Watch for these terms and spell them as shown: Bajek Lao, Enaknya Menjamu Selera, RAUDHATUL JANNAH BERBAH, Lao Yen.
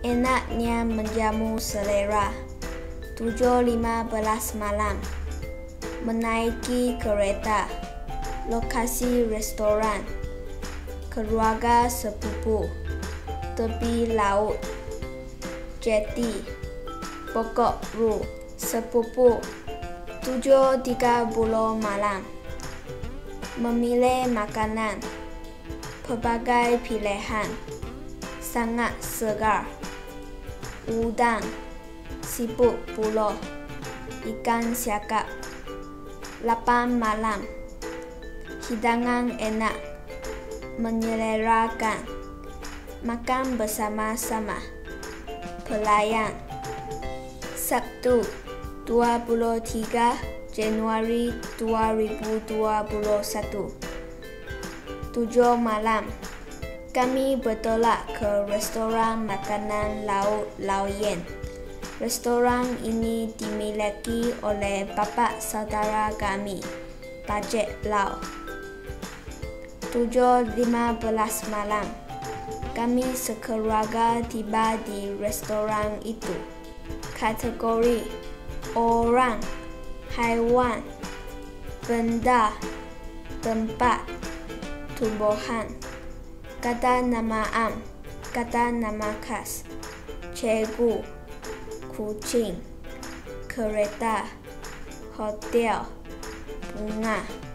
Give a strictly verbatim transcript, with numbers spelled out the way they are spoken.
Enaknya Menjamu Selera tujuh lima belas malam. Menaiki kereta. Lokasi restoran. Keluarga sepupu. Tepi laut. Jeti. Pokok ru. Sepupu. tujuh tiga puluh malam. Memilih makanan. Pelbagai pilihan. Sangat segar. Udang, siput pulau, ikan siakap. Lapan malam. Hidangan enak, menyelerakan. Makan bersama-sama. Pelayan. Sabtu, dua puluh tiga Januari dua ribu dua puluh satu. Tujuh malam. Kami bertolak ke restoran makanan laut Lao Yen. Restoran ini dimiliki oleh bapa saudara kami, Bajek Lao. tujuh lima belas malam. Kami sekeluarga tiba di restoran itu. Kategori: orang, haiwan, benda, tempat, tumbuhan. Kata nama am, kata nama khas. Cikgu, kucing. Kereta, hotel, bunga.